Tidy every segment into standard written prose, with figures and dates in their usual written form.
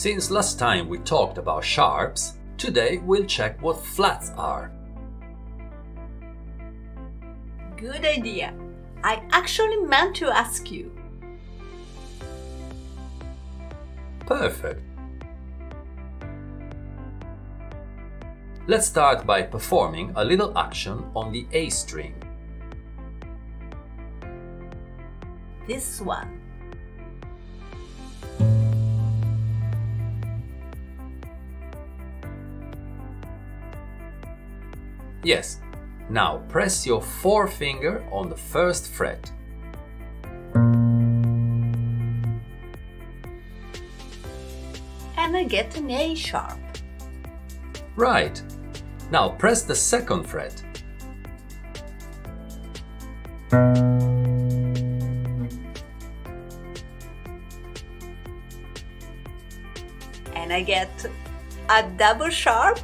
Since last time we talked about sharps, today we'll check what flats are. Good idea! I actually meant to ask you. Perfect! Let's start by performing a little action on the A string. This one. Yes, now press your forefinger on the first fret. And I get an A sharp. Right. Now press the second fret. And I get a double sharp.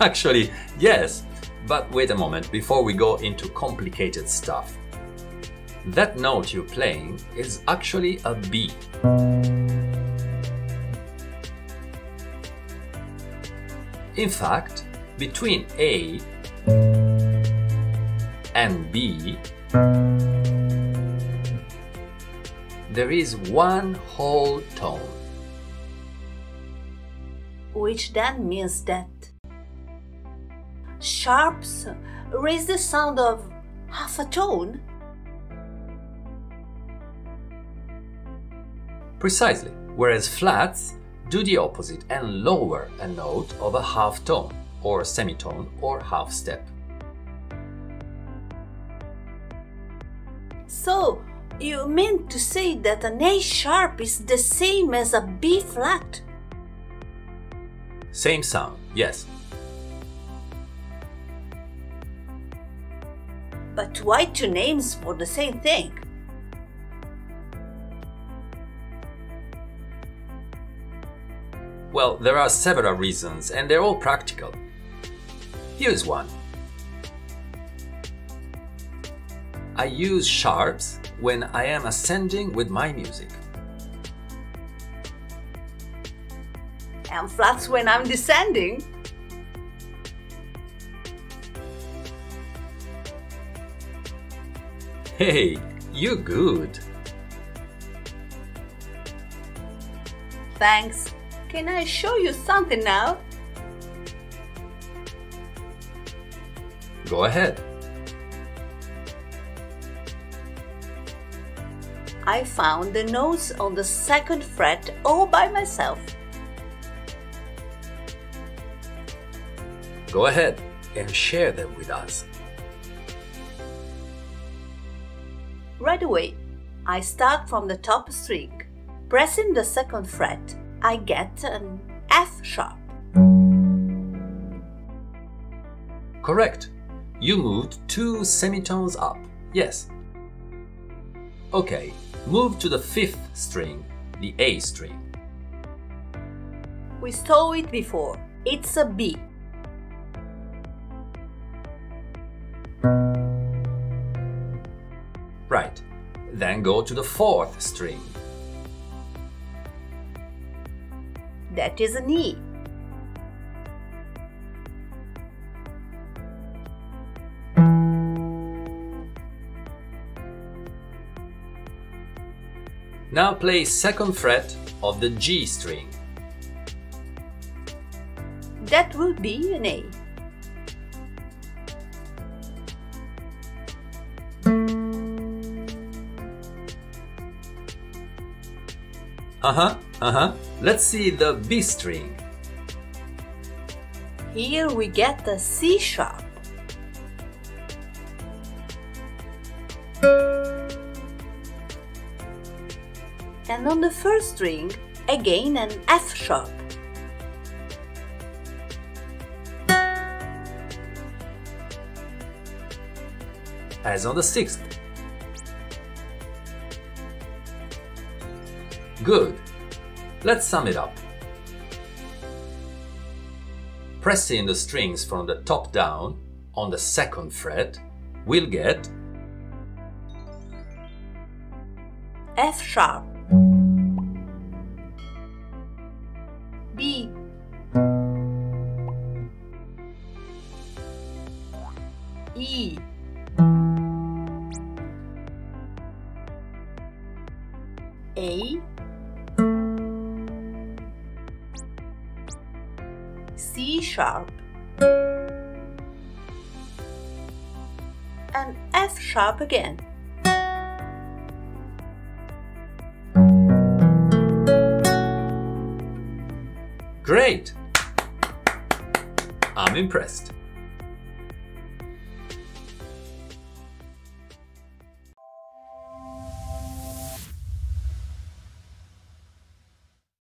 Actually, yes, but wait a moment before we go into complicated stuff. That note you're playing is actually a B. In fact, between A and B, there is one whole tone. Which then means that sharps raise the sound of half a tone. Precisely, whereas flats do the opposite and lower a note of a half tone, or semitone, or half step. So, you mean to say that an A sharp is the same as a B flat? Same sound, yes. But why two names for the same thing? Well, there are several reasons, and they're all practical. Here's one. I use sharps when I am ascending with my music. And flats when I'm descending. Hey, you're good. Thanks. Can I show you something now? Go ahead. I found the notes on the second fret all by myself. Go ahead and share them with us. Right away, I start from the top string. Pressing the second fret, I get an F sharp. Correct. You moved two semitones up, yes. Okay, move to the fifth string, the A string. We saw it before. It's a B. Right, then go to the fourth string. That is an E. Now play second fret of the G string. That will be an A. Let's see the B string. Here we get the C sharp. And on the first string, again an F sharp. As on the sixth. Good. Let's sum it up. Pressing the strings from the top down on the second fret, we'll get F sharp, B, E, A, C sharp, and F sharp again. Great! I'm impressed.